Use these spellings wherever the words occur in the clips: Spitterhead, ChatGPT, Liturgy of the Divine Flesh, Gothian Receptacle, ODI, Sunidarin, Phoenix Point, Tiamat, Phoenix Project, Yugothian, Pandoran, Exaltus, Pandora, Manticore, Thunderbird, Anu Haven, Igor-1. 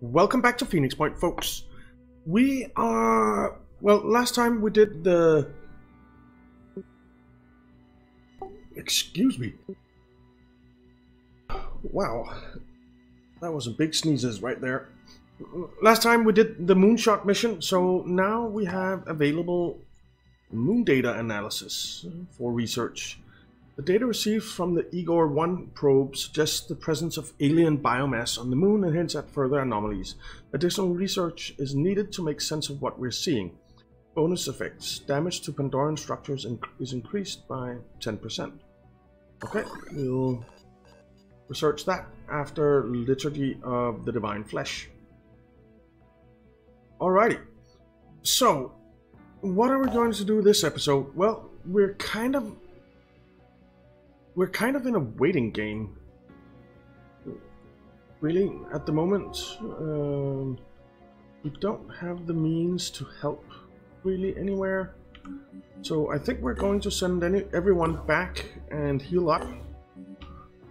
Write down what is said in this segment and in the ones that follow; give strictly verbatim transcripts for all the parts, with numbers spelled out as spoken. Welcome back to Phoenix Point, folks. We are... Well, last time we did the... Excuse me. Wow. That was a big sneezes right there. Last time we did the moonshot mission, so now we have available moon data analysis for research. The data received from the Igor one probe suggests the presence of alien biomass on the moon and hints at further anomalies. Additional research is needed to make sense of what we're seeing. Bonus effects. Damage to Pandoran structures inc is increased by ten percent. Okay, we'll research that after Liturgy of the Divine Flesh. Alrighty. So, what are we going to do this episode? Well, we're kind of... We're kind of in a waiting game, really, at the moment. Um, we don't have the means to help, really, anywhere. So I think we're going to send any, everyone back and heal up.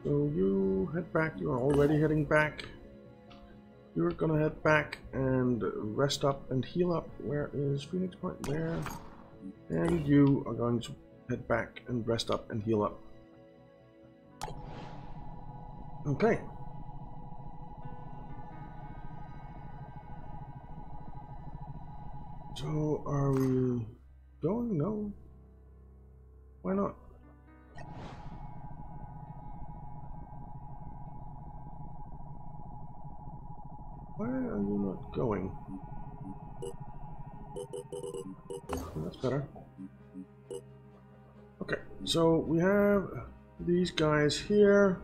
So you head back, you're already heading back. You're gonna head back and rest up and heal up. Where is Phoenix Point? There. And you are going to head back and rest up and heal up. Okay. So are we going? No. Why not? Why are you not going? That's better. Okay, so we have these guys here.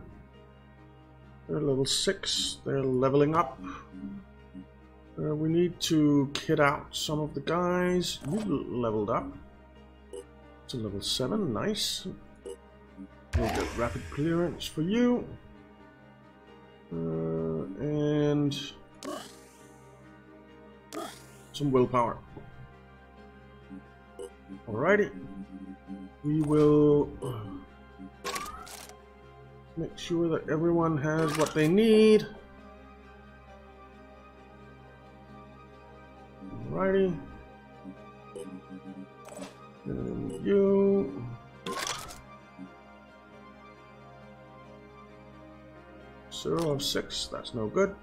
They're level six, they're leveling up. Uh, we need to kit out some of the guys. You leveled up to level seven, nice. We'll get rapid clearance for you. Uh, and some willpower. Alrighty. We will... make sure that everyone has what they need. Alrighty. And you. Zero of six, that's no good.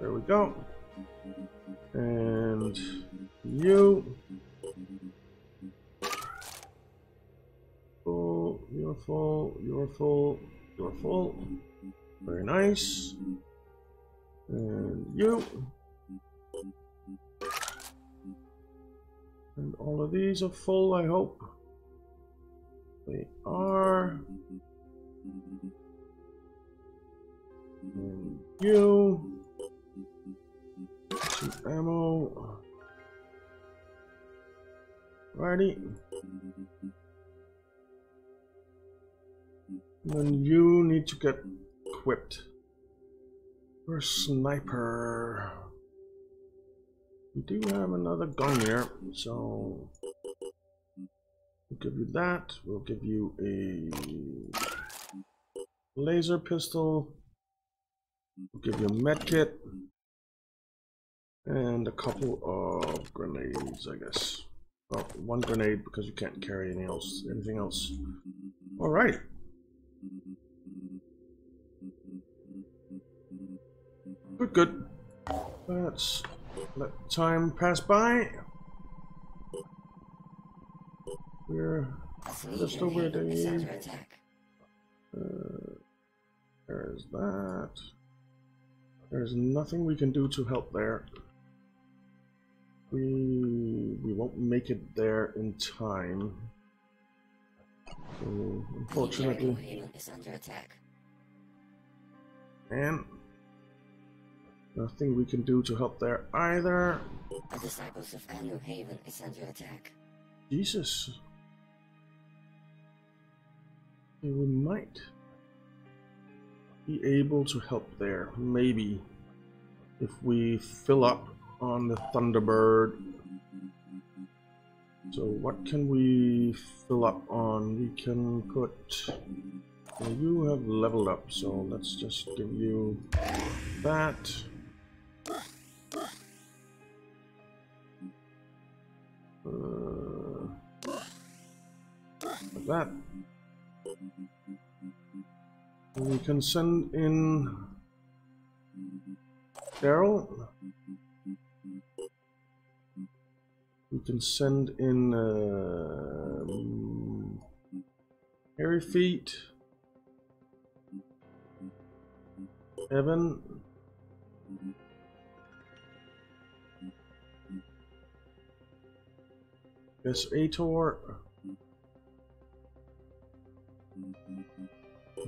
There we go. And you. Full, you're full, you're full, you're full. Very nice. And you. And all of these are full, I hope. They are. And you. Some ammo. Alrighty. Then you need to get equipped. You're a sniper. We do have another gun here, so we'll give you that. We'll give you a laser pistol. We'll give you a med kit. And a couple of grenades, I guess. Well, one grenade because you can't carry anything else. Anything else. Alright. Good, good. Let's let time pass by. We're just over there. Uh, there's that. There's nothing we can do to help there. We, we won't make it there in time. So, unfortunately. And nothing we can do to help there either. The disciples of Anu Haven is under attack. Jesus. We might be able to help there, maybe, if we fill up on the Thunderbird. So what can we fill up on? We can put Well, you have leveled up, so let's just give you that. Uh, like that. We can send in Daryl. We can send in uh, Hairy Feet, Evan, yes, Ator,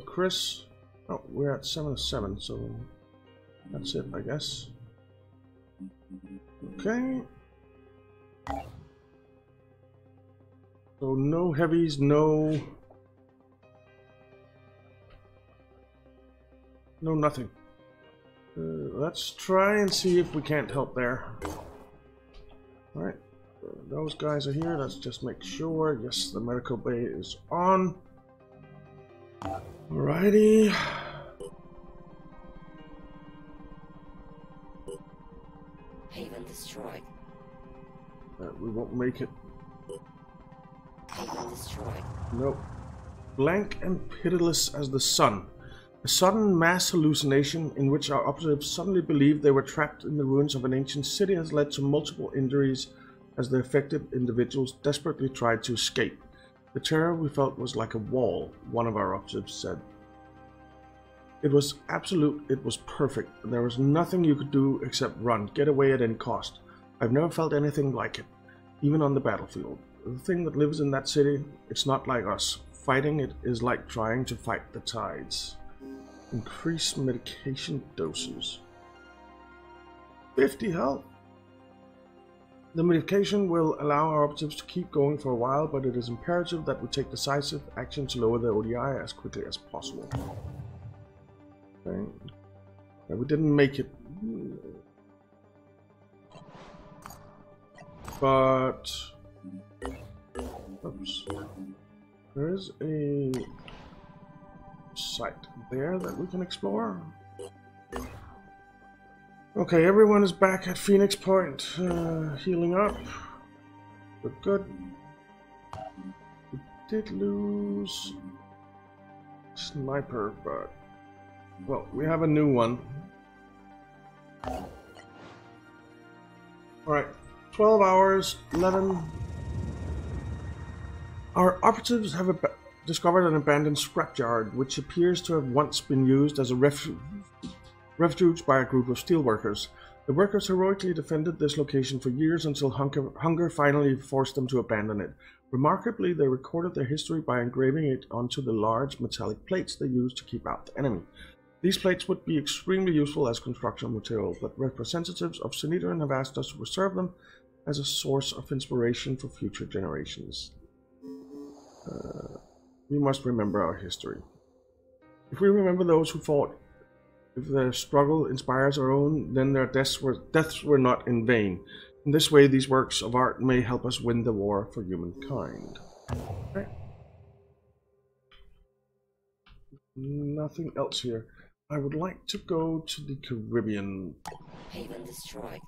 Chris. Oh, we're at seven of seven, so that's it, I guess. Okay. So no heavies, no, no nothing. Uh, let's try and see if we can't help there. All right, those guys are here. Let's just make sure. Yes, the medical bay is on. Alrighty. Haven destroyed. Uh, we won't make it. Haven destroyed. Nope. Blank and pitiless as the sun. A sudden mass hallucination in which our operatives suddenly believed they were trapped in the ruins of an ancient city has led to multiple injuries as the affected individuals desperately tried to escape. The terror we felt was like a wall, one of our operatives said. It was absolute, it was perfect, and there was nothing you could do except run, get away at any cost. I've never felt anything like it, even on the battlefield. The thing that lives in that city, it's not like us. Fighting it is like trying to fight the tides. Increase medication doses. fifty health. The medication will allow our operatives to keep going for a while, but it is imperative that we take decisive action to lower the O D I as quickly as possible. Okay. Yeah, we didn't make it. But... Oops. There is a site there that we can explore. Okay, everyone is back at Phoenix Point, uh, healing up. We're good. We did lose Sniper, but well, we have a new one. All right, twelve hours, eleven. Our operatives have ab discovered an abandoned scrapyard, which appears to have once been used as a refuge. Refuge by a group of steelworkers. The workers heroically defended this location for years until hunger, hunger finally forced them to abandon it. Remarkably, they recorded their history by engraving it onto the large metallic plates they used to keep out the enemy. These plates would be extremely useful as construction material, but representatives of Sunidarin have asked us to preserve them as a source of inspiration for future generations. Uh, we must remember our history. If we remember those who fought, if their struggle inspires our own, then their deaths were, deaths were not in vain. In this way, these works of art may help us win the war for humankind. Okay. Nothing else here. I would like to go to the Caribbean. Haven destroyed.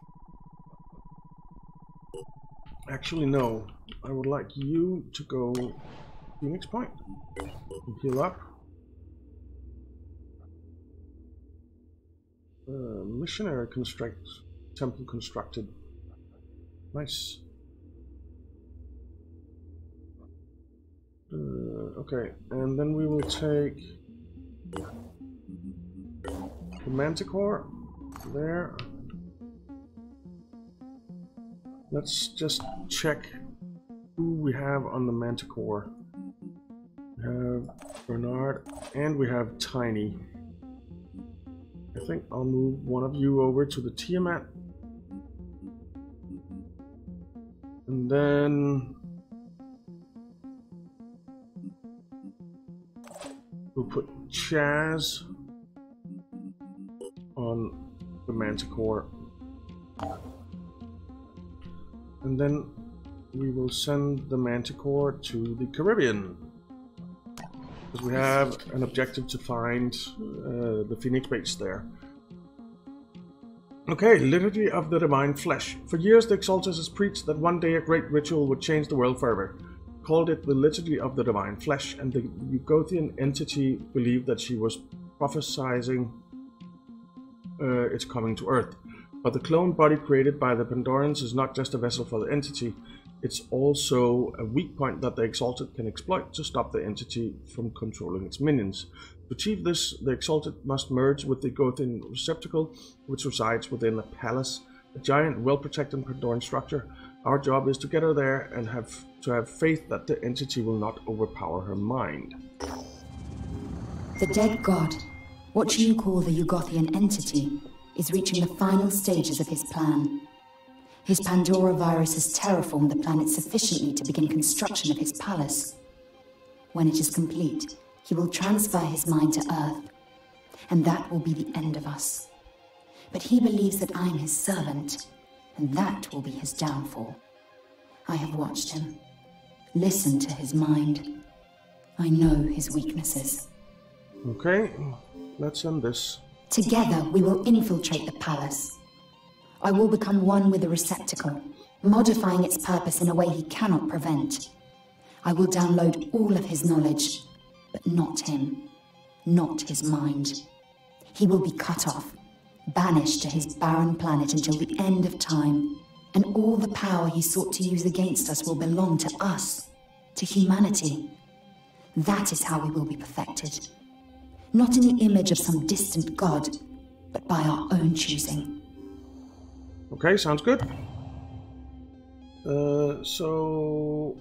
Actually, no. I would like you to go Phoenix Point. Heal up. Uh, missionary construct temple constructed. Nice. Uh, okay, and then we will take the Manticore there. Let's just check who we have on the Manticore. We have Bernard and we have Tiny. I think I'll move one of you over to the Tiamat. And then we'll put Chaz on the Manticore. And then we will send the Manticore to the Caribbean. Because we have an objective to find uh, the Phoenix base there. Okay, Liturgy of the Divine Flesh. For years, the Exaltus has preached that one day a great ritual would change the world forever. Called it the Liturgy of the Divine Flesh, and the Yugothian entity believed that she was prophesying uh, its coming to Earth. But the clone body created by the Pandorans is not just a vessel for the entity. It's also a weak point that the Exalted can exploit to stop the entity from controlling its minions. To achieve this, the Exalted must merge with the Gothian Receptacle, which resides within a palace, a giant, well-protected Pandoran structure. Our job is to get her there and have to have faith that the entity will not overpower her mind. The dead god, what you call the Yugothian entity, is reaching the final stages of his plan. His Pandora virus has terraformed the planet sufficiently to begin construction of his palace. When it is complete, he will transfer his mind to Earth, and that will be the end of us. But he believes that I'm his servant, and that will be his downfall. I have watched him, listened to his mind. I know his weaknesses. Okay, let's end this. Together we will infiltrate the palace. I will become one with the receptacle, modifying its purpose in a way he cannot prevent. I will download all of his knowledge, but not him, not his mind. He will be cut off, banished to his barren planet until the end of time, and all the power he sought to use against us will belong to us, to humanity. That is how we will be perfected. Not in the image of some distant god, but by our own choosing. Okay, sounds good. Uh, so...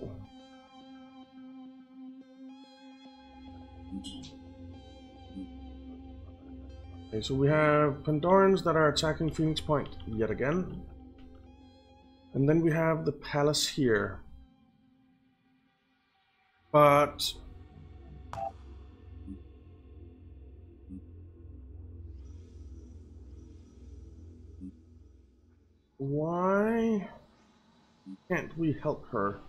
Okay, so we have Pandorans that are attacking Phoenix Point yet again. And then we have the palace here. But... why can't we help her?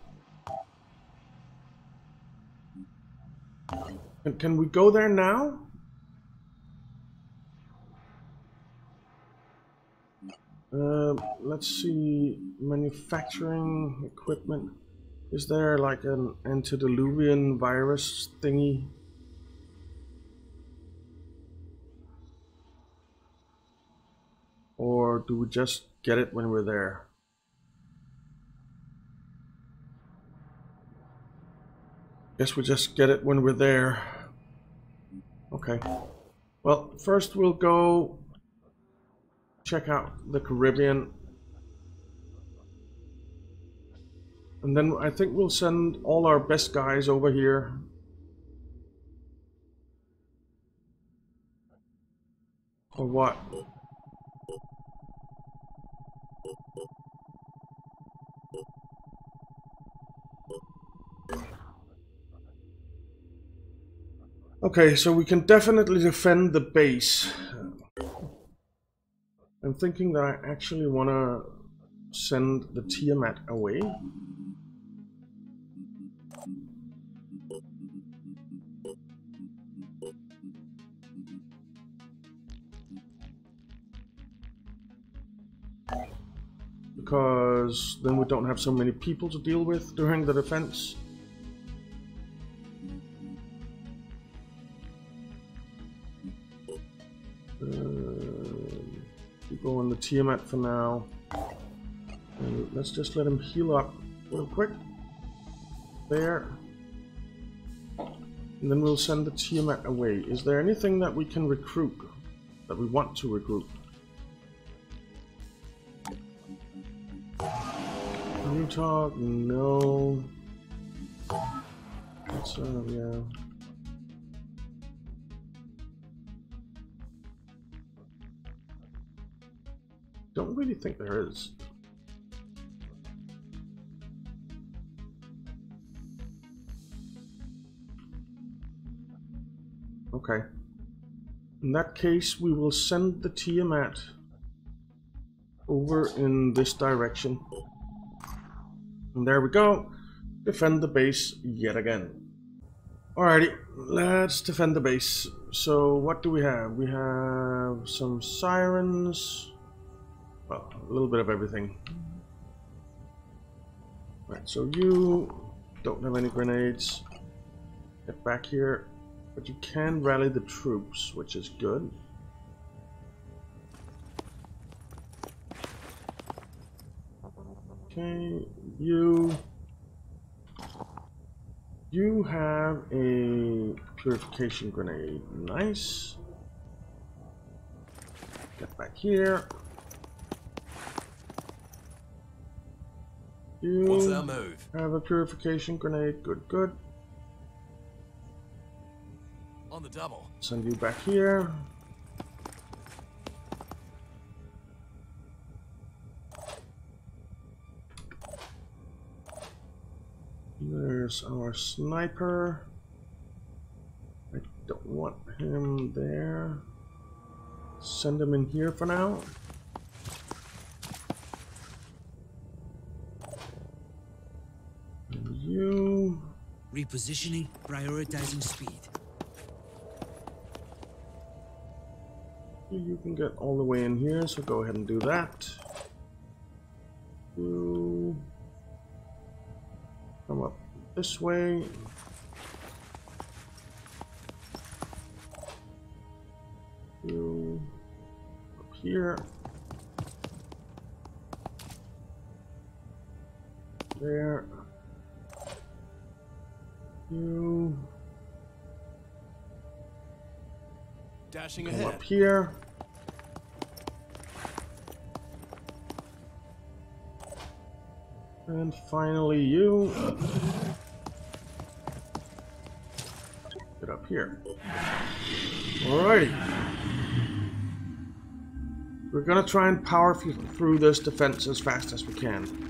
And can we go there now? Uh, let's see. Manufacturing equipment. Is there like an antediluvian virus thingy? Or do we just get it when we're there? Guess we just get it when we're there. Okay. Well, first we'll go check out the Caribbean. And then I think we'll send all our best guys over here. Or what? Okay, so we can definitely defend the base. I'm thinking that I actually want to send the Tiamat away. Because then we don't have so many people to deal with during the defense. Go on the Tiamat for now. And let's just let him heal up real quick. There. And then we'll send the Tiamat away. Is there anything that we can recruit? That we want to recruit? New talk? No. That's, uh, yeah. Don't really think there is. Okay. In that case, we will send the Tiamat over in this direction. And there we go. Defend the base yet again. Alrighty, let's defend the base. So what do we have? We have some sirens. Well, a little bit of everything. Right, so you don't have any grenades. Get back here. But you can rally the troops, which is good. Okay, you... You have a purification grenade. Nice. Get back here. You What's that move? Have a purification grenade. Good, good. On the double. Send you back here. There's our sniper. I don't want him there. Send him in here for now. And you. Repositioning, prioritizing speed. You can get all the way in here, so go ahead and do that. You. Come up this way. You up here. There. You dashing ahead. Come up here. And finally you. Get up here. Alrighty. We're gonna try and power through this defense as fast as we can.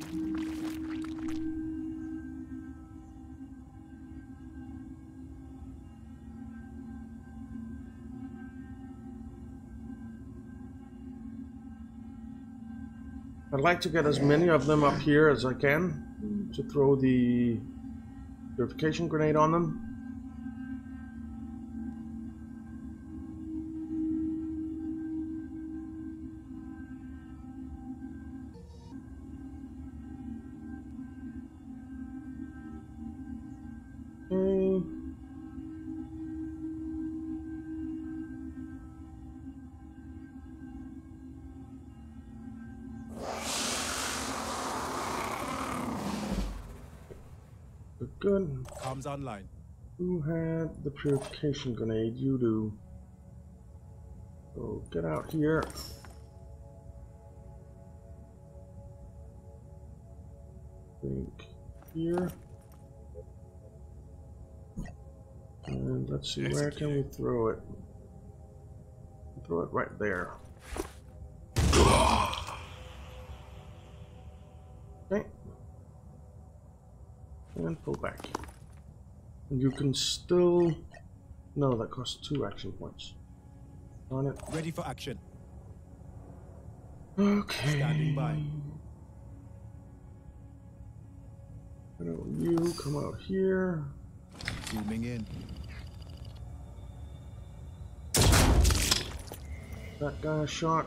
I'd like to get as many of them up here as I can to throw the purification grenade on them. Good. Comes online. Who had the purification grenade? You do. So get out here. Think here. And let's see, where can we throw it? Throw it right there. Okay. And pull back. And you can still... No, that costs two action points. On it. Ready for action. Okay. Standing by. Why don't you come out here? Zooming in. That guy shot.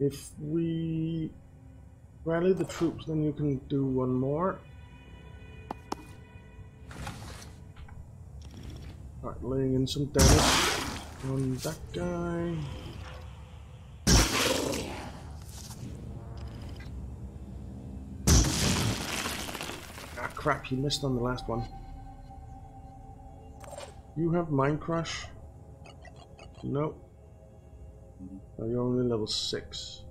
If we rally the troops, then you can do one more. Alright, laying in some damage on that guy. Ah, crap, he missed on the last one. You have Mind Crush? Nope. No, you're only level six.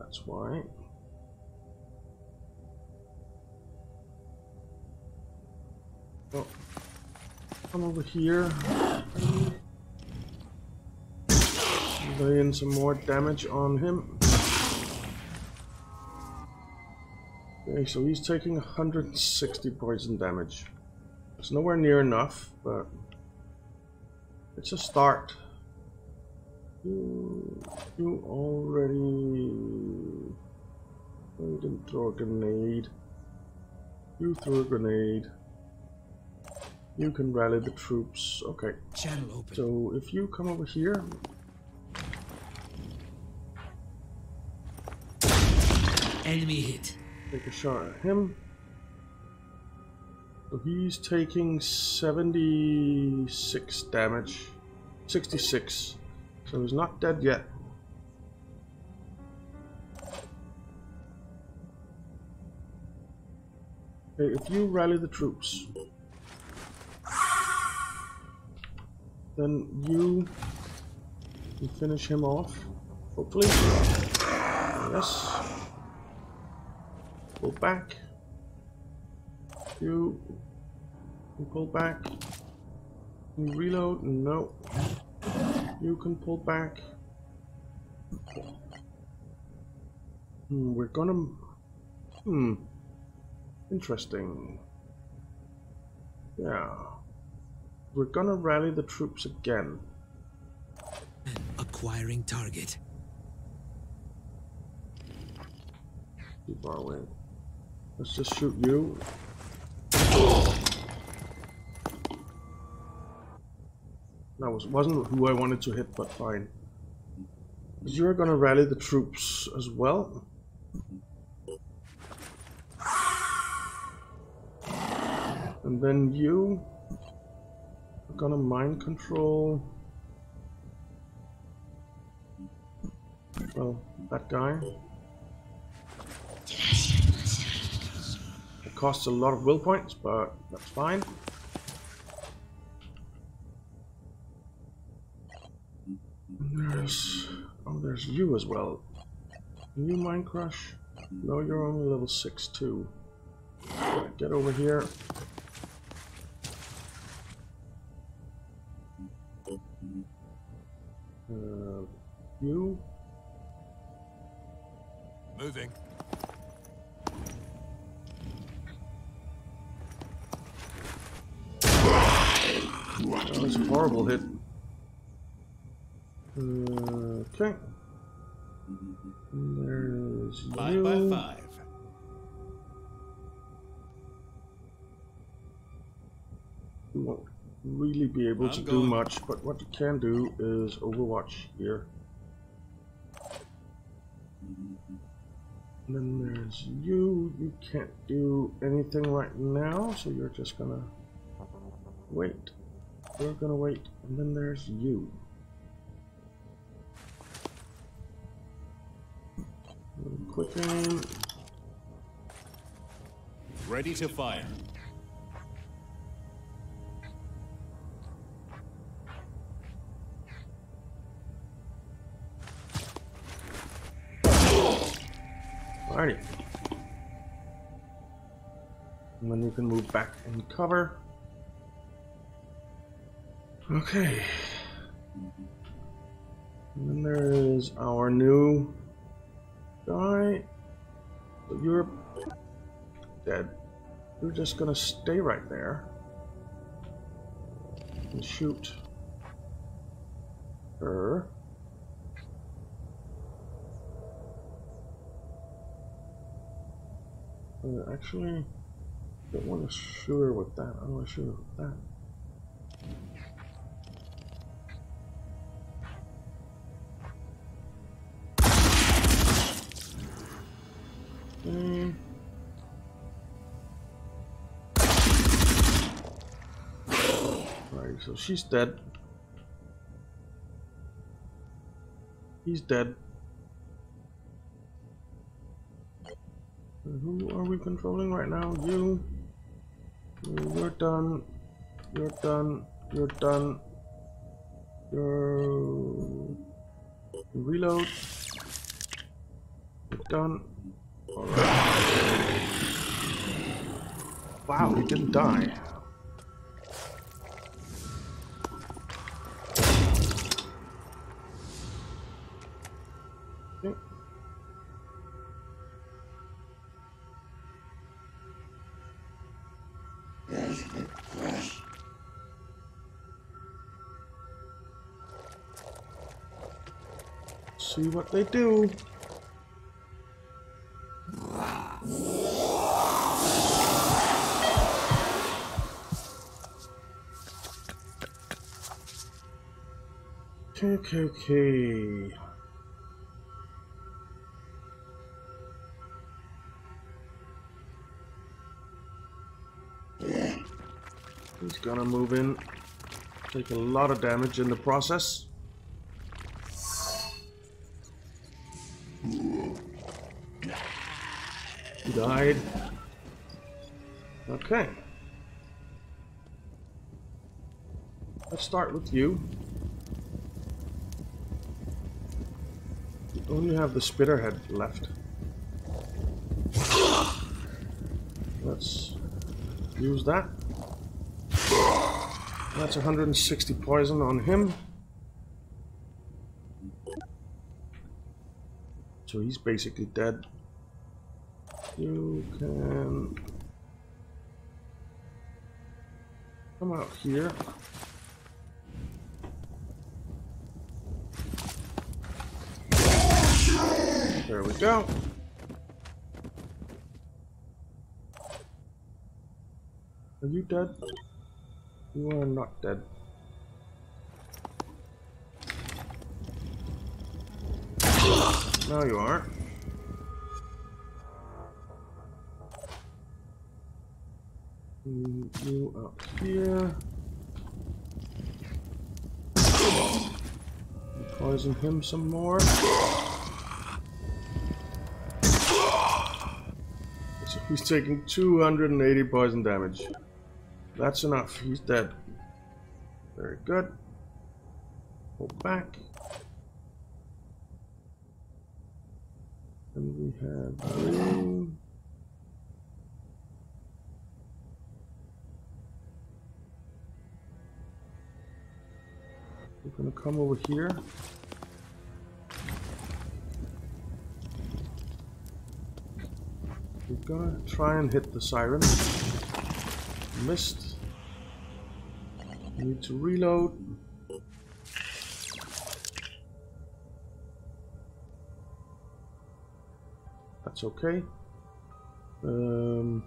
That's why. Oh. Come over here. Lay in some more damage on him. Okay, so he's taking one hundred sixty poison damage. It's nowhere near enough, but it's a start. You, you already... You didn't throw a grenade. You threw a grenade. You can rally the troops. Okay. Channel open. So if you come over here. Enemy hit. Take a shot at him. So he's taking seventy-six damage. sixty-six. So he's not dead yet. Okay, if you rally the troops, then you can finish him off, hopefully. Yes. Pull back. You can pull back. Can you reload? No. You can pull back. Hmm, we're gonna... Hmm. Interesting. Yeah. We're gonna rally the troops again. Acquiring target. Too far away. Let's just shoot you. That was, wasn't who I wanted to hit, but fine. You're gonna rally the troops as well. And then you are gonna mind control. Well, that guy. It costs a lot of will points, but that's fine. There's, oh, there's you as well. Can you mind crush? No, you're only level six too. Right, get over here. Uh, you moving. Oh, that's a horrible hit. Uh, okay. And there's five you. By five. You won't really be able I'm to going. do much, but what you can do is overwatch here. And then there's you. You can't do anything right now, so you're just gonna wait. You're gonna wait, and then there's you. Quicken. Ready to fire. Alrighty. And then you can move back and cover. Okay. And then there is our new guy. But you're dead. You're just gonna stay right there and shoot her. Uh, actually, I don't want to shoot her with that. I want to shoot her with that. Mm. Right, so she's dead. He's dead. And who are we controlling right now? You. You're done. You're done. You're done. You're... Reload. You're done. Alright. Wow, he didn't die. Okay. See what they do. Okay, okay, okay. He's gonna move in, take a lot of damage in the process. He died. Okay. Let's start with you. You only have the spitterhead left. Let's use that. That's one hundred sixty poison on him. So he's basically dead. You can come out here. There we go. Are you dead? You are not dead. Now you are. You up here. Poison him some more. So he's taking two hundred eighty poison damage. That's enough. He's dead. Very good. Pull back. And we have green. We're gonna come over here. We're gonna try and hit the siren. Missed. Need to reload. That's okay. Um,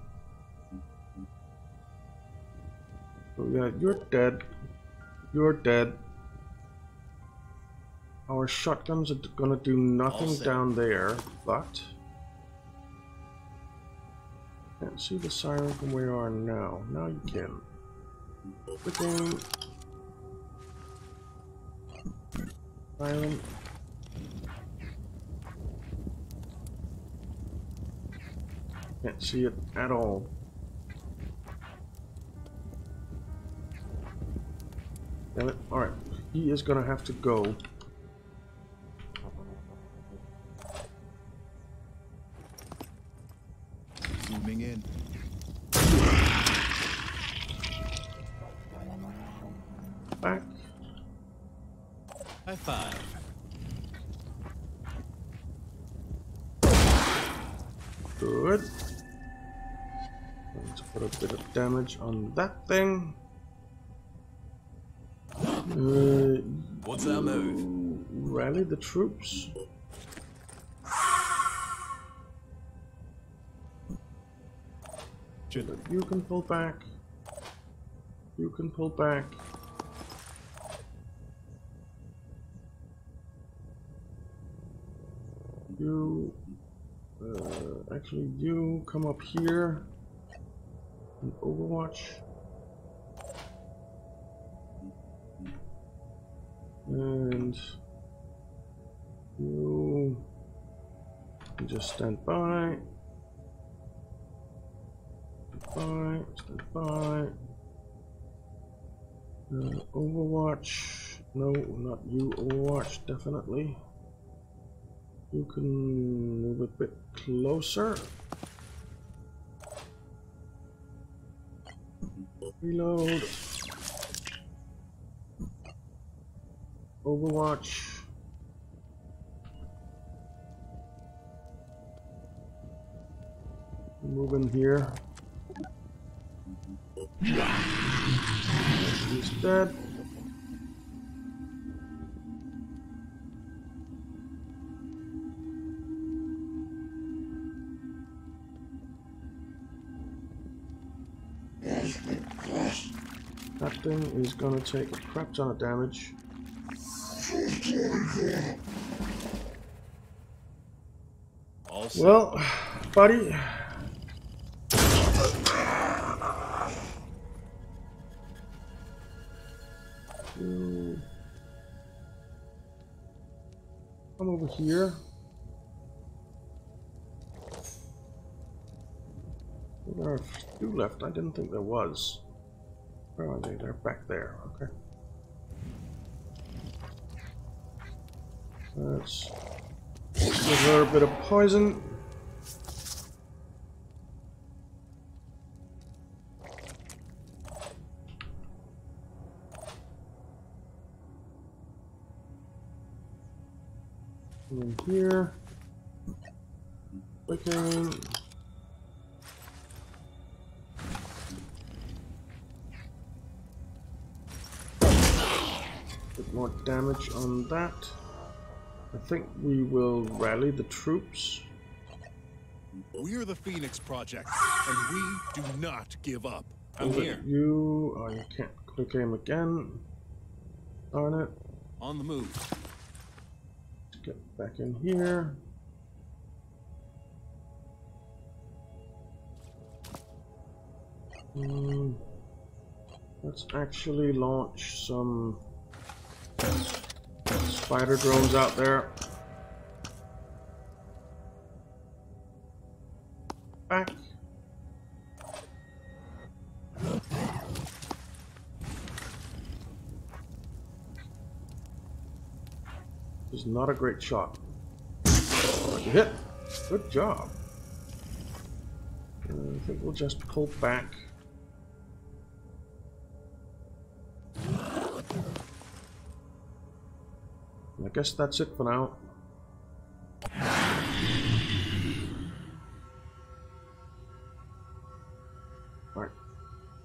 oh yeah, you're dead. You're dead. Our shotguns are gonna do nothing down there, but can't see the siren from where you are now. Now you can. Clicking. Siren. Can't see it at all. Damn it. Alright. He is gonna have to go. Zooming in. Back. High five. Good. Let's put a bit of damage on that thing. Uh, What's our move? Rally the troops. You can pull back. You can pull back. You, uh, actually, you come up here and overwatch. And you just stand by. Bye, bye. Uh, Overwatch. No, not you. Overwatch, definitely. You can move a bit closer. Reload. Overwatch. Move in here. He's dead. That thing is gonna take a crap ton of damage. Also. Well, buddy. Come over here. There are a few left. I didn't think there was. Where are they? They're back there. Okay. Let's give her a bit of poison. In here. Okay. Bit more damage on that. I think we will rally the troops. We are the Phoenix Project, and we do not give up. I'm here. You, oh, you can't click aim again. Darn it. On the move. Let's get back in here. Mm, let's actually launch some spider drones out there. Back. This is not a great shot. Oh, you hit. Good job. I think we'll just pull back. I guess that's it for now. Alright.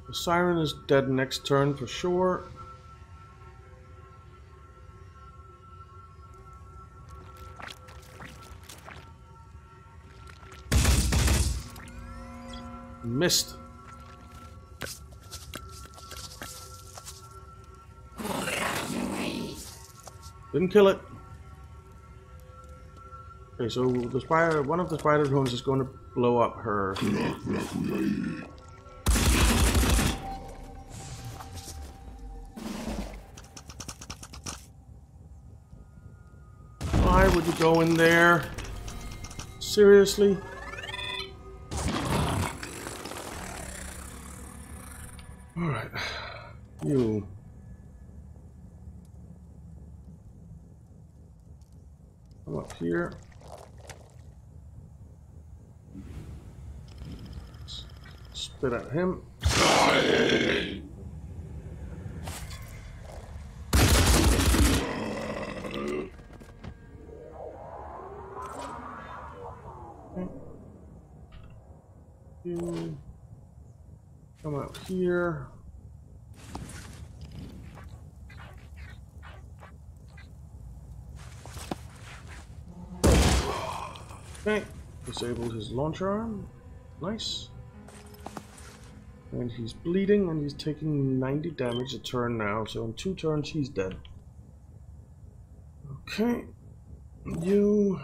The siren is dead next turn for sure. Missed. Didn't kill it. Okay, so the spider, one of the spider drones is going to blow up her. Why would you go in there? Seriously? All right, you. Come up here. Spit at him. Die. Okay. Come up here. Okay, disabled his launcher arm. Nice. And he's bleeding and he's taking ninety damage a turn now, so in two turns he's dead. Okay. You.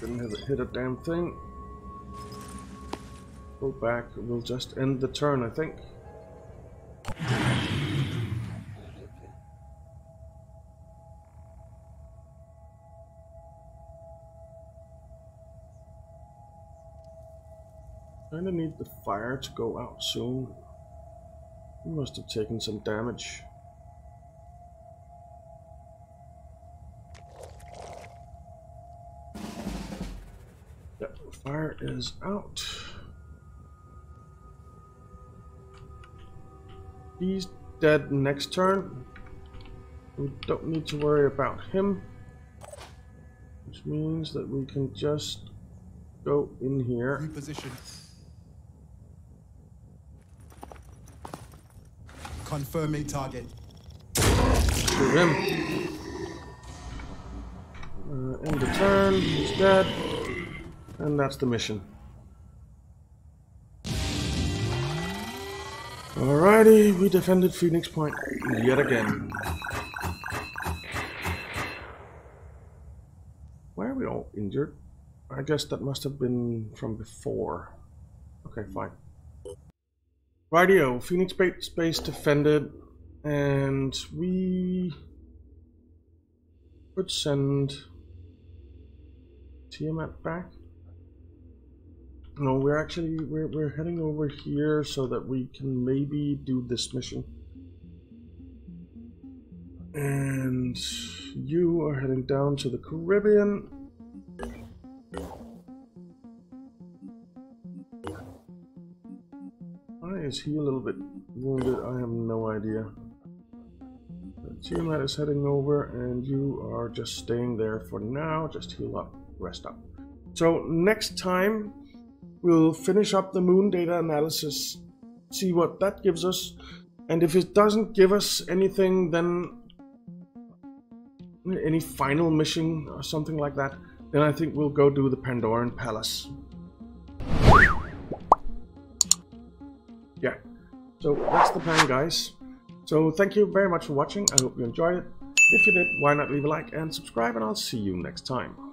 Didn't have to hit a damn thing. Go back. We'll just end the turn, I think. Kinda need the fire to go out soon. He must have taken some damage. Yep, fire is out. He's dead next turn. We don't need to worry about him. Which means that we can just go in here. Reposition. Confirm a target. Shoot him. Uh, end the turn. He's dead. And that's the mission. Alrighty, we defended Phoenix Point yet again. Why are we all injured? I guess that must have been from before. Okay, fine. Rightio, Phoenix Space defended, and we would send Tiamat back. No, we're actually we're we're heading over here so that we can maybe do this mission. And you are heading down to the Caribbean. Why is he a little bit wounded? I have no idea. Tiamat is heading over, and you are just staying there for now. Just heal up, rest up. So next time, we'll finish up the moon data analysis, see what that gives us, and if it doesn't give us anything, then any final mission or something like that, then I think we'll go do the Pandoran Palace. Yeah, so that's the plan, guys. So thank you very much for watching. I hope you enjoyed it. If you did, why not leave a like and subscribe, and I'll see you next time.